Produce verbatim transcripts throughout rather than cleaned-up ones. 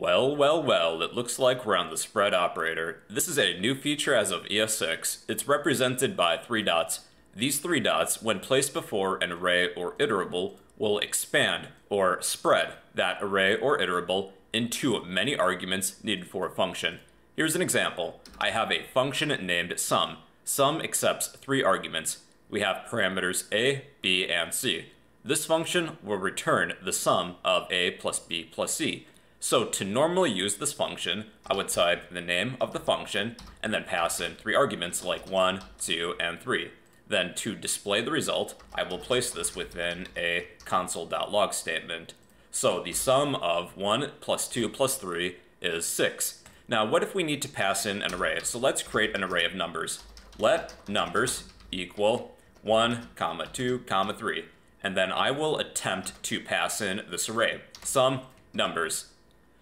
Well, well, well, it looks like we're on the spread operator. This is a new feature as of E S six. It's represented by three dots. These three dots, when placed before an array or iterable, will expand or spread that array or iterable into many arguments needed for a function. Here's an example. I have a function named sum. Sum accepts three arguments. We have parameters a, b, and c. This function will return the sum of a plus b plus c. So to normally use this function, I would type the name of the function and then pass in three arguments like one, two, and three. Then to display the result, I will place this within a console dot log statement. So the sum of one plus two plus three is six. Now what if we need to pass in an array? So let's create an array of numbers. Let numbers equal one, comma, two, comma, three. And then I will attempt to pass in this array, sum numbers.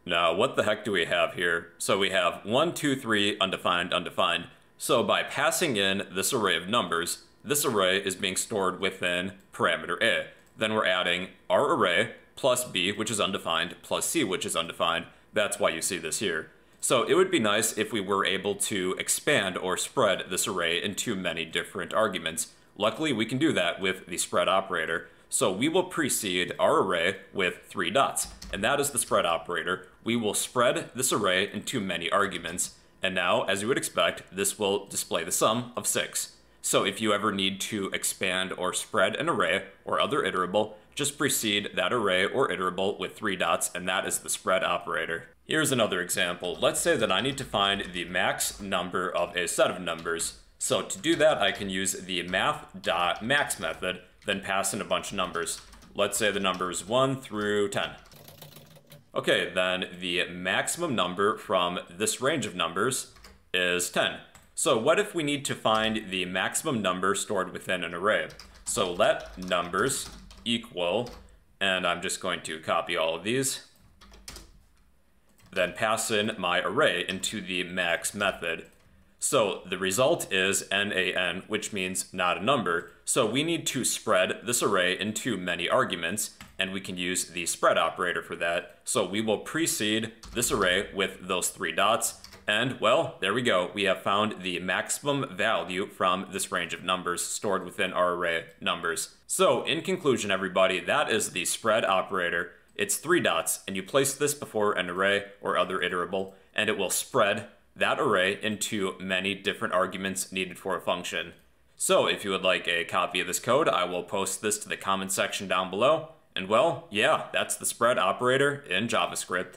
Now what the heck do we have here? So we have one, two, three, undefined, undefined. So by passing in this array of numbers, this array is being stored within parameter a. Then we're adding our array plus b, which is undefined, plus c, which is undefined. That's why you see this here. So it would be nice if we were able to expand or spread this array into many different arguments. Luckily, we can do that with the spread operator. So we will precede our array with three dots, and that is the spread operator. We will spread this array into many arguments. And now, as you would expect, this will display the sum of six. So if you ever need to expand or spread an array or other iterable, just precede that array or iterable with three dots, and that is the spread operator. Here's another example. Let's say that I need to find the max number of a set of numbers. So to do that, I can use the math dot max method, then pass in a bunch of numbers. Let's say the numbers one through ten. Okay, then the maximum number from this range of numbers is ten. So what if we need to find the maximum number stored within an array? So let numbers equal, and I'm just going to copy all of these, then pass in my array into the max method. So the result is NaN, which means not a number. So we need to spread this array into many arguments, and we can use the spread operator for that. So we will precede this array with those three dots. And well, there we go. We have found the maximum value from this range of numbers stored within our array numbers. So in conclusion, everybody, that is the spread operator. It's three dots, and you place this before an array or other iterable, and it will spread that array into many different arguments needed for a function. So if you would like a copy of this code, I will post this to the comment section down below. And well, yeah, that's the spread operator in JavaScript.